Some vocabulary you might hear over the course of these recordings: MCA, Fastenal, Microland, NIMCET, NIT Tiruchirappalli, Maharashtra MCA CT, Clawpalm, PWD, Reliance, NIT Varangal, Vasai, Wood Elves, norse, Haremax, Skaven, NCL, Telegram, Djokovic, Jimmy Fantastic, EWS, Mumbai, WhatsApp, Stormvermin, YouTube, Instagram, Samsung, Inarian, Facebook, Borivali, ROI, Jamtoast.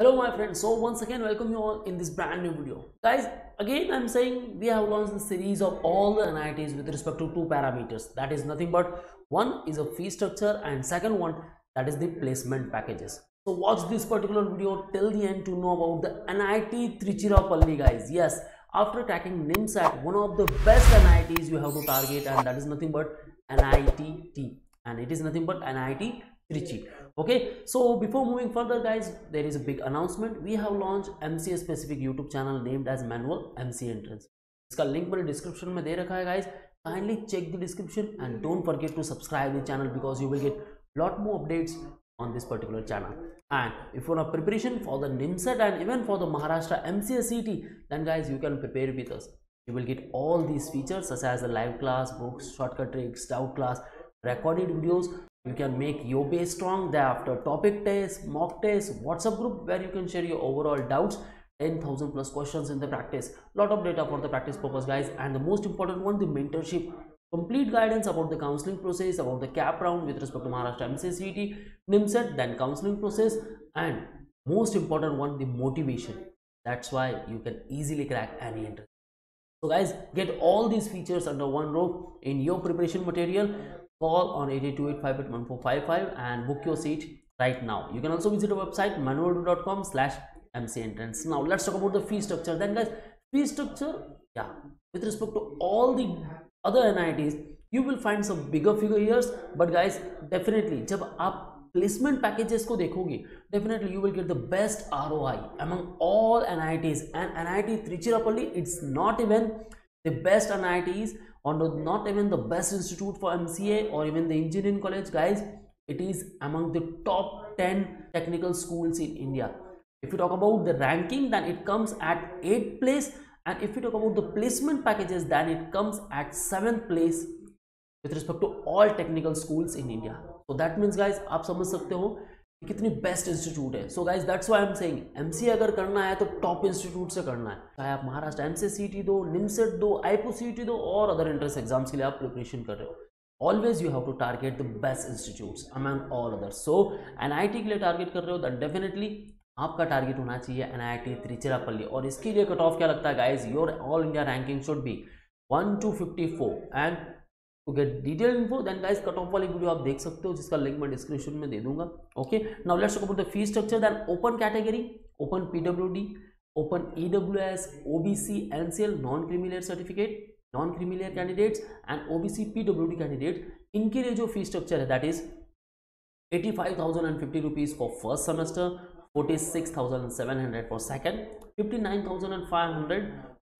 Hello my friends, so once again welcome you all in this brand new video. Guys, again I'm saying we have launched the series of all the NITs with respect to two parameters. That is nothing but one is a fee structure and second one that is the placement packages. So watch this particular video till the end to know about the NIT Tiruchirappalli guys. Yes, after attacking NIMCET, one of the best NITs you have to target, and that is nothing but NIT, and it is nothing but NIT Trichy. Okay, so before moving further guys, there is a big announcement. We have launched MCA specific YouTube channel named as Manual MC Entrance. इसका link मैंने description में दे रखा है guys. Kindly check the description and don't forget to subscribe the channel because you will get lot more updates on this particular channel. And if you want preparation for the NIMCET and even for the Maharashtra MCA CT, then guys you can prepare with us. You will get all these features such as the live class, books, shortcut tricks, doubt class, recorded videos. You can make your base strong. Thereafter, topic tests, mock tests, WhatsApp group where you can share your overall doubts, 10,000 plus questions in the practice, lot of data for the practice purpose guys, and the most important one, the mentorship, complete guidance about the counseling process, about the cap round with respect to Maharashtra MCA CT, NIMCET, then counseling process, and most important one, the motivation. That's why you can easily crack any entrance. So guys, get all these features under one roof in your preparation material. Call on 8828581455 and book your seat right now. You can also visit our website manoeuvreedu.com/mcentrance. Now let's talk about the fee structure. Then guys, fee structure, yeah, with respect to all the other NITs, you will find some bigger figures. But guys, definitely, जब आप placement packages को देखोगे, definitely you will get the best ROI among all NITs. And NIT Tiruchirappalli, it's not even the best NITs, or not even the best institute for MCA or even the engineering college guys. It is among the top 10 technical schools in India. If you talk about the ranking, then it comes at 8th place, and if you talk about the placement packages, then it comes at 7th place with respect to all technical schools in India. So that means guys, आप समझ सकते हो कितनी best institute है. So guys that's why I am saying, MCA अगर करना है तो टॉप इंस्टीट्यूट से करना है. चाहे आप महाराष्ट्र एमसीए सीटी दो, निमसेट दो, आईपो सीटी दो और अदर एंट्रेंस एग्जाम्स के लिए आप प्रिपरेशन कर रहे हो, always you have to target the best institutes among all others. So NIT के लिए टारगेट कर रहे हो दैन डेफिनेटली आपका टारगेट होना चाहिए एनआईटी तिरुचिरापल्ली. और इसके लिए कट ऑफ क्या लगता है guys, your all India ranking should be 1 to 54. And to get detail info then guys cut off वाली वीडियो आप देख सकते हो, जिसका लिंक मैं डिस्क्रिप्शन में दे दूंगा. Okay, now let's talk about the fee structure. Then open category, open PWD, open EWS, OBC NCL non creamy layer certificate, non creamy layer candidates and OBC PWD candidate, इनके लिए जो फी स्ट्रक्चर है that is 85,050 rupees for first semester, 46,700 for second, 59,500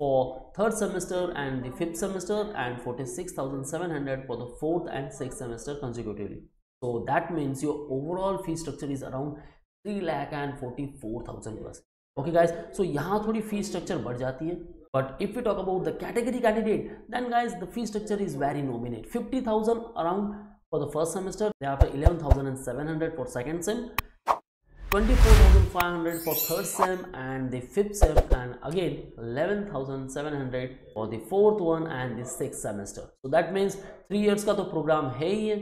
for third semester and the fifth semester, and 46,700 for the fourth and sixth semester consecutively. So that means your overall fee structure is around 3,44,000 plus. Okay guys, so यहाँ थोड़ी fee structure बढ़ जाती है. But if we talk about the category candidate, then guys the fee structure is very nominal. 50,000 around for the first semester, thereafter 11,700 for second sem, 24,500 for third sem and the fifth sem, and again 11,700 for the fourth one and the sixth semester. So that means 3 years का तो programme है ही है.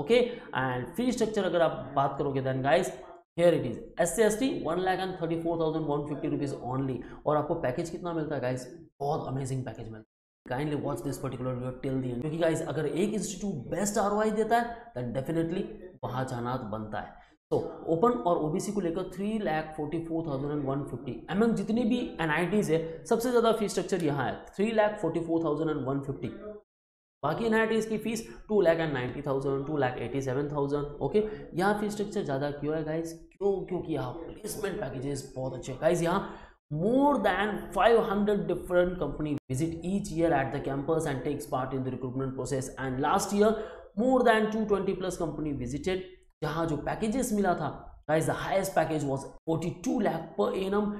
Okay, and fee structure अगर आप बात करोगे then guys here it is SC/ST 1,34,150 rupees only. और आपको पैकेज कितना मिलता है गाइज, बहुत अमेजिंग पैकेज मिलता है. Kindly watch this particular video till the end, क्योंकि गाइज अगर एक इंस्टीट्यूट बेस्ट ROI देता है देन डेफिनेटली वहाँ जाना बनता है. तो ओपन और ओबीसी को लेकर 3,44,150 अमंग जितनी भी NITs है सबसे ज़्यादा फीस स्ट्रक्चर यहाँ है 3,44,150. बाकी NITs की फीस 2,90,000, 2,87,000. ओके, यहाँ फीस स्ट्रक्चर ज़्यादा क्यों है गाइज, क्योंकि यहाँ प्लेसमेंट पैकेजेस बहुत अच्छे हैं गाइज. यहाँ more than 500 different companies visit each year at the campus and takes part in the recruitment process, and last year more than 220 plus company visited. जहाँ जो पैकेजेस मिला था guys, the highest package was 42 lakh per annum.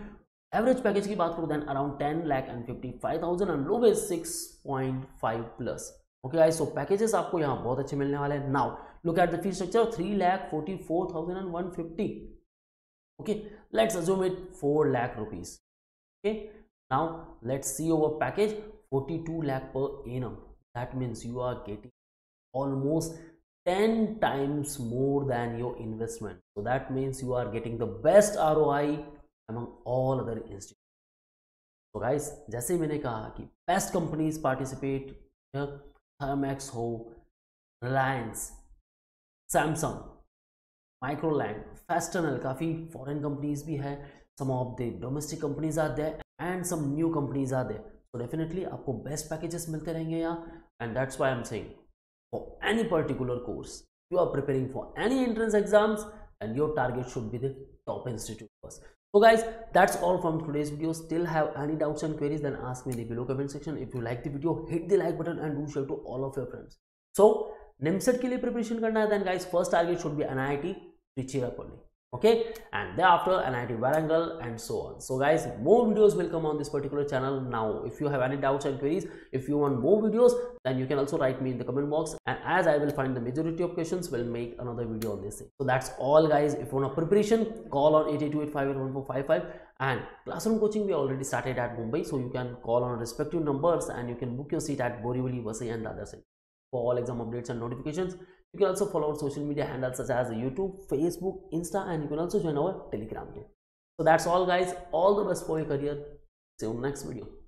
Average package की बात करो then around 10,55,000 and lowest 6.5 plus. Okay guys, so packages आपको यहाँ बहुत अच्छे मिलने वाले हैं. Now look at the fee structure 3,44,150. Okay, let's assume it 4 lakh rupees. Okay, now let's see over package 42 lakh per annum. That means you are getting almost 10 times more than your investment. So that means you are getting the best ROI among all other institutions. So guys, जैसे मैंने कहा कि best companies participate here, Haremax हो, Reliance, Samsung, Microland, Fastenal, काफ़ी foreign companies भी हैं, some of the domestic companies are there and some new companies are there. So definitely आपको best packages मिलते रहेंगे यहाँ, and that's why I'm saying for any particular course you are preparing for any entrance exams, and your target should be the top institute first. So guys, that's all from today's video. Still have any doubts and queries, then ask me in the below comment section. If you like the video, hit the like button and do share to all of your friends. So NIMCET के लिए preparation करना है, then guys first target should be NIT Tiruchirappalli, okay, and thereafter NIT Varangal and so on. So guys, more videos will come on this particular channel. Now if you have any doubts and queries, if you want more videos, then you can also write me in the comment box, and as I will find the majority of questions, we'll make another video on this thing. So that's all guys. If you want a preparation, call on 8828581455, and classroom coaching we already started at Mumbai, so you can call on respective numbers and you can book your seat at Borivali, Vasai and other centers. For all exam updates and notifications, you can also follow our social media handles such as YouTube, Facebook, Insta, and you can also join our Telegram group. So that's all guys. All the best for your career. See you in the next video.